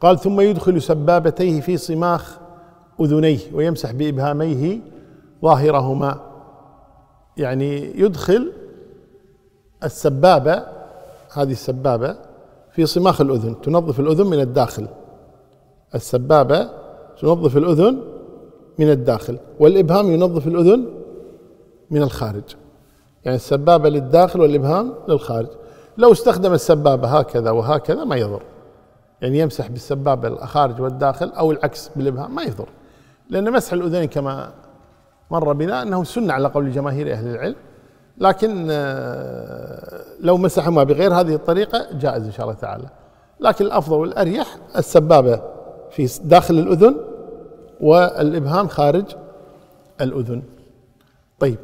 قال ثم يدخل سبابتيه في صماخ أذنيه ويمسح بإبهاميه ظاهرهما، يعني يدخل السبابة، هذه السبابة في صماخ الأذن تنظف الأذن من الداخل، السبابة تنظف الأذن من الداخل، والإبهام ينظف الأذن من الخارج، يعني السبابة للداخل والإبهام للخارج. لو استخدم السبابة هكذا وهكذا ما يضر، يعني يمسح بالسبابة الخارج والداخل أو العكس بالإبهام ما يضر، لأن مسح الأذنين كما مر بنا أنه سنة على قول جماهير أهل العلم، لكن لو مسحهما بغير هذه الطريقة جائز إن شاء الله تعالى، لكن الأفضل والأريح السبابة في داخل الأذن والإبهام خارج الأذن. طيب.